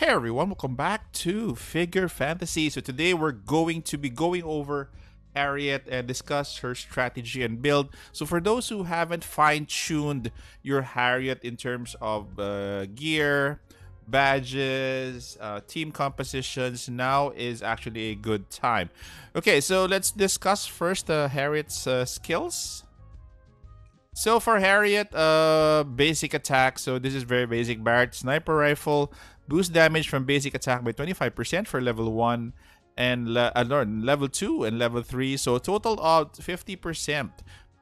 Hey everyone, welcome back to Figure Fantasy. So today we're going to be going over Harriet and discuss her strategy and build. So for those who haven't fine-tuned your Harriet in terms of gear, badges, team compositions, now is actually a good time. Okay, so let's discuss first Harriet's skills. So for Harriet, basic attack. So this is very basic. Barrett sniper rifle. Boost damage from basic attack by 25% for level 1 and level 2 and level 3. So total of 50%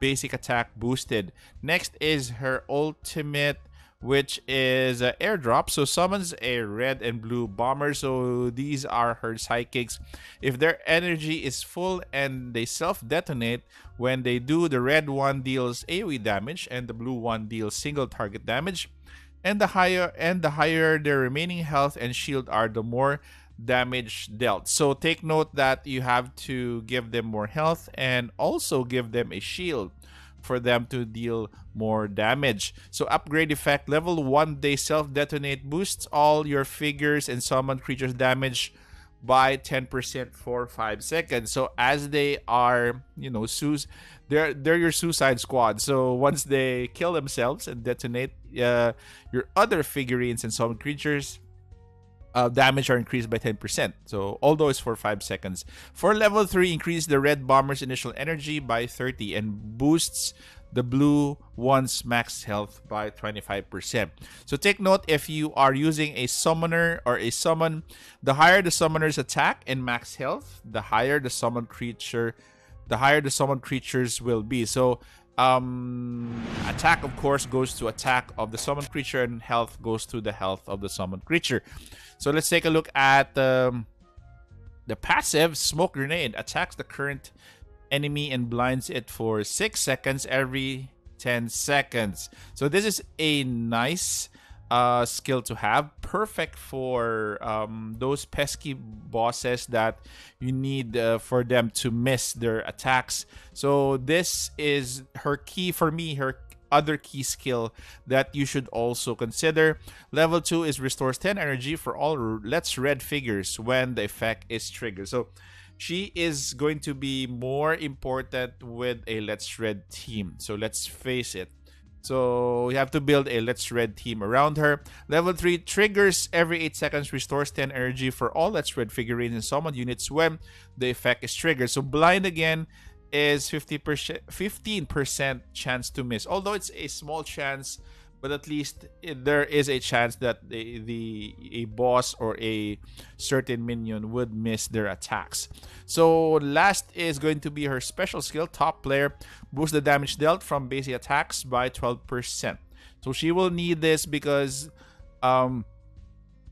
basic attack boosted. Next is her ultimate, which is airdrop. So summons a red and blue bomber. So these are her sidekicks. If their energy is full and they self-detonate, when they do, the red one deals AOE damage and the blue one deals single target damage. And the higher their remaining health and shield are, the more damage dealt. So take note that you have to give them more health and also give them a shield for them to deal more damage. So upgrade effect, level 1 day self-detonate boosts all your figures and summoned creatures damage by 10% for 5 seconds. So as they are, you know, they're your suicide squad. So once they kill themselves and detonate, your other figurines and summoned creatures damage are increased by 10%. So although it's for 5 seconds. For level 3, increase the red bomber's initial energy by 30 and boosts the blue one's max health by 25%. So take note, if you are using a summoner or a summon, the higher the summoner's attack and max health, the higher the summoned creatures will be. So attack, of course, goes to attack of the summoned creature, and health goes to the health of the summoned creature. So let's take a look at the passive. Smoke grenade attacks the current enemy and blinds it for 6 seconds every 10 seconds. So this is a nice skill to have. Perfect for those pesky bosses that you need for them to miss their attacks. So this is her key, for me, her other key skill that you should also consider. Level 2 is restores 10 energy for all Let's Red figures when the effect is triggered. So she is going to be more important with a Let's Red team. So let's face it. So you have to build a Let's Red team around her. Level 3 triggers every 8 seconds, restores 10 energy for all Let's Red figurines and summoned units when the effect is triggered. So blind again is 15% chance to miss. Although it's a small chance, but at least there is a chance that a boss or a certain minion would miss their attacks. So last is going to be her special skill, Top Player. Boost the damage dealt from basic attacks by 12%. So she will need this because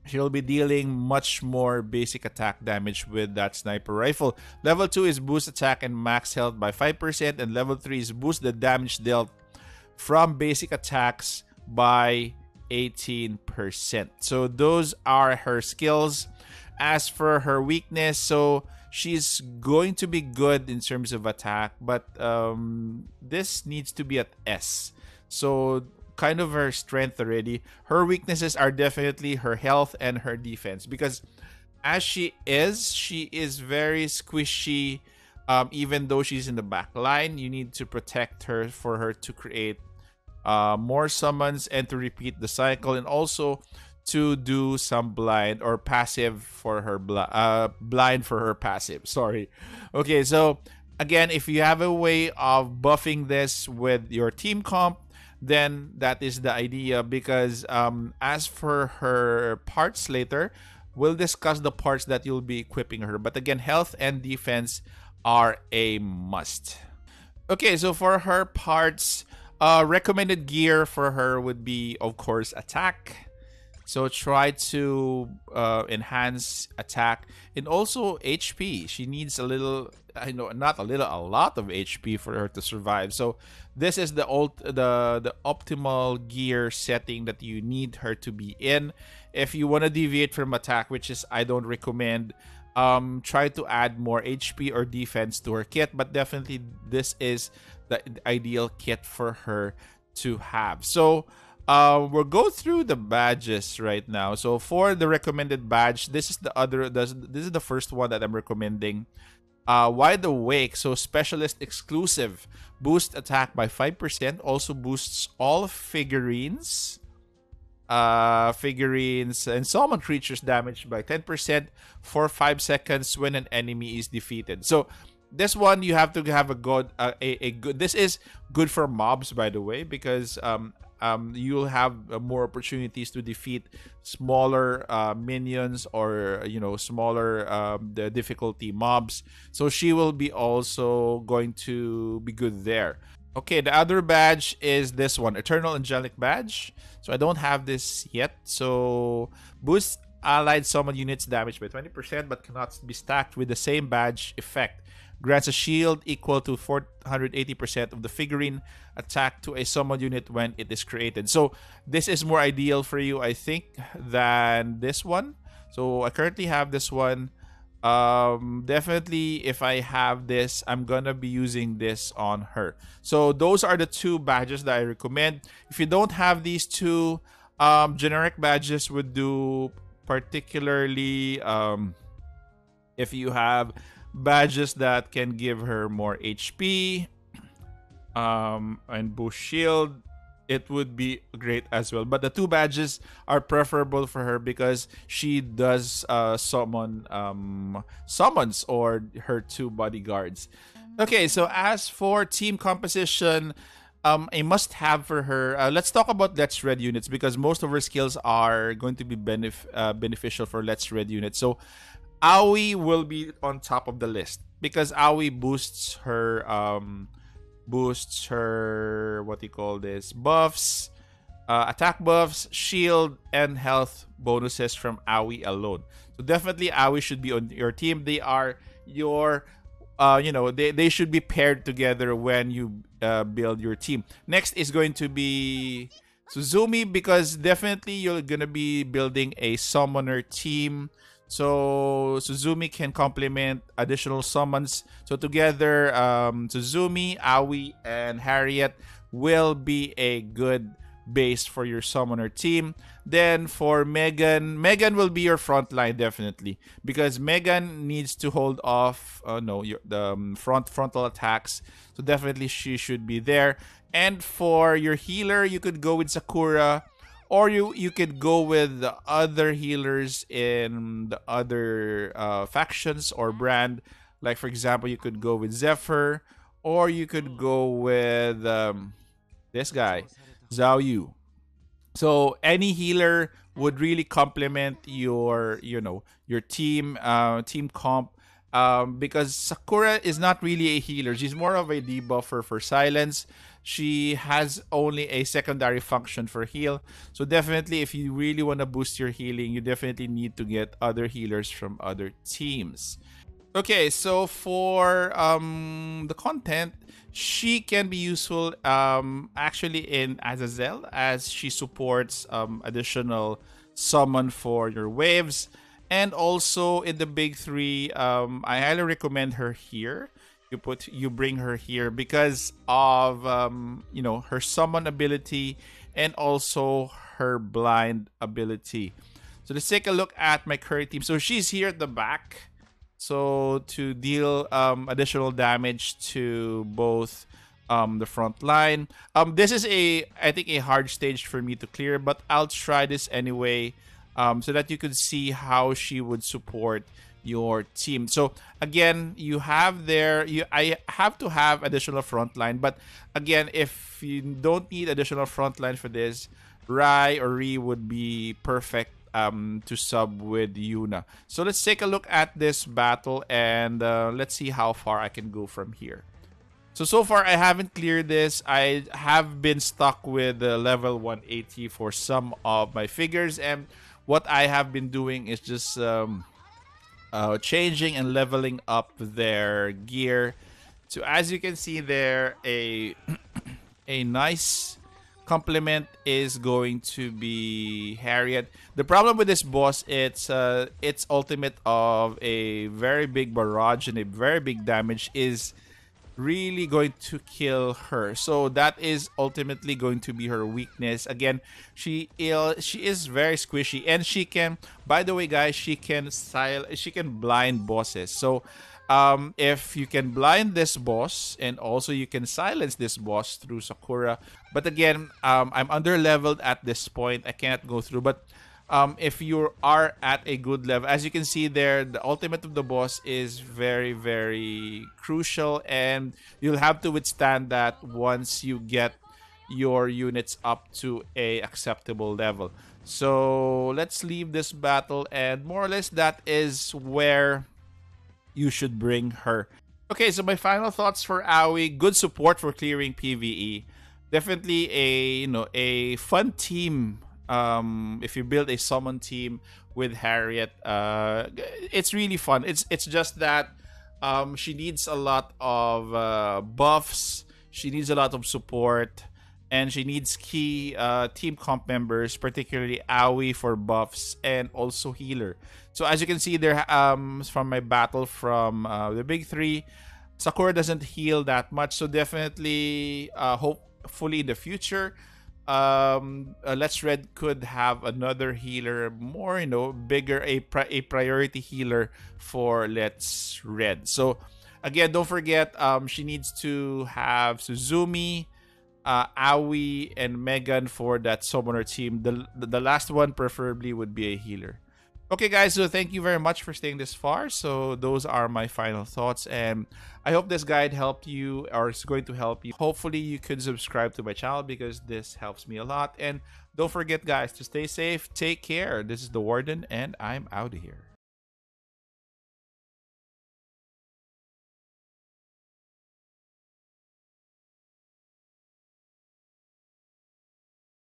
she'll be dealing much more basic attack damage with that sniper rifle. Level 2 is boost attack and max health by 5%. And level 3 is boost the damage dealt from basic attacks by 18%. So those are her skills. As for her weakness, so she's going to be good in terms of attack, but this needs to be at S. So kind of her strength already. Her weaknesses are definitely her health and her defense, because as she is very squishy. Even though she's in the back line, you need to protect her for her to create more summons and to repeat the cycle, and also to do some blind or passive for her passive. Sorry. Okay, so again, if you have a way of buffing this with your team comp, then that is the idea, because as for her parts later, we'll discuss the parts that you'll be equipping her. But again, health and defense are a must. Okay, so for her parts, recommended gear for her would be, of course, attack. So try to enhance attack, and also HP. She needs a little, I know, not a little, a lot of HP for her to survive. So this is the optimal gear setting that you need her to be in. If you want to deviate from attack, which is I don't recommend, try to add more HP or defense to her kit, but definitely this is the ideal kit for her to have. So We'll go through the badges right now. So for the recommended badge, this is the other. This is the first one that I'm recommending. Wide Awake, so specialist exclusive, boost attack by 5%. Also boosts all figurines. And summon creatures damage by 10% for 5 seconds when an enemy is defeated. So this one you have to have a good this is good for mobs, by the way, because you'll have more opportunities to defeat smaller minions, or you know, smaller the difficulty mobs. So she will be also going to be good there. Okay, the other badge is this one, Eternal Angelic Badge. So I don't have this yet. So boosts allied summon units damage by 20%, but cannot be stacked with the same badge effect. Grants a shield equal to 480% of the figurine attack to a summon unit when it is created. So this is more ideal for you, I think, than this one. So I currently have this one. Definitely, if I have this, I'm gonna be using this on her. So those are the two badges that I recommend. If you don't have these two, generic badges would do, particularly if you have badges that can give her more HP and boost shield. It would be great as well. But the two badges are preferable for her because she does summons or her two bodyguards. Okay, so as for team composition, a must-have for her. Let's talk about Let's Red units because most of her skills are going to be beneficial for Let's Red units. So Aoi will be on top of the list because Aoi boosts her... buffs, attack buffs, shield, and health bonuses from Aoi alone. So definitely Aoi should be on your team. They are your, they should be paired together when you build your team. Next is going to be Suzumi because definitely you're going to be building a summoner team. So Suzumi can complement additional summons. So together, Suzumi, Aoi, and Harriet will be a good base for your summoner team. Then for Megan, Megan will be your front line definitely because Megan needs to hold off frontal attacks. So definitely she should be there. And for your healer, you could go with Sakura. Or you could go with the other healers in the other factions or brand. Like, for example, you could go with Zephyr. Or you could go with this guy, Zhao Yu. So any healer would really complement your team, team comp. Because Sakura is not really a healer. She's more of a debuffer for silence. She has only a secondary function for heal. So definitely, if you really want to boost your healing, you definitely need to get other healers from other teams. Okay, so for the content, she can be useful actually in Azazel as she supports additional summon for your waves. And also in the big three, I highly recommend her here. You bring her here because of her summon ability and also her blind ability. So let's take a look at my current team. So she's here at the back, so to deal additional damage to both the front line. This is I think a hard stage for me to clear, but I'll try this anyway. So that you could see how she would support your team. So again, I have to have additional frontline, but again, if you don't need additional frontline for this, Rai or Ri would be perfect to sub with Yuna. So let's take a look at this battle and let's see how far I can go from here. So far, I haven't cleared this. I have been stuck with level 180 for some of my figures. And what I have been doing is just changing and leveling up their gear. So as you can see there, a nice complement is going to be Harriet. The problem with this boss, its ultimate of a very big barrage and a very big damage is really going to kill her. So that is ultimately going to be her weakness. Again, she is very squishy, and she can, by the way guys, she can blind bosses. So if you can blind this boss, and also you can silence this boss through Sakura. But again, I'm under-leveled at this point. I cannot go through. But if you are at a good level, as you can see there, the ultimate of the boss is very, very crucial. And you'll have to withstand that once you get your units up to a acceptable level. So let's leave this battle. And more or less, that is where you should bring her. Okay, so my final thoughts for Aoi: good support for clearing PvE. Definitely a fun team. If you build a summon team with Harriet, it's really fun. It's just that she needs a lot of buffs, she needs a lot of support, and she needs key team comp members, particularly Aoi for buffs and also healer. So as you can see there, from my battle from the big three, Sakura doesn't heal that much. So definitely, hopefully in the future, Let's Red could have another healer, more, bigger, a priority healer for Let's Red. So again, don't forget, she needs to have Suzumi, Aoi, and Megan for that summoner team. The last one preferably would be a healer. Okay guys, so thank you very much for staying this far. So those are my final thoughts, and I hope this guide helped you, or is going to help you. Hopefully you could subscribe to my channel because this helps me a lot. And don't forget guys, to stay safe, take care. This is the Warden, and I'm out of here.